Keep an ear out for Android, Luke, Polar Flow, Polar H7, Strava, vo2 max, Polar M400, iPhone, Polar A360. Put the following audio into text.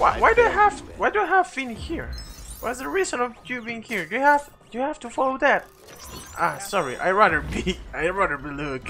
Why do I have Finn here? What's the reason of you being here? Do you have to follow that? Ah, sorry. I'd rather be Luke.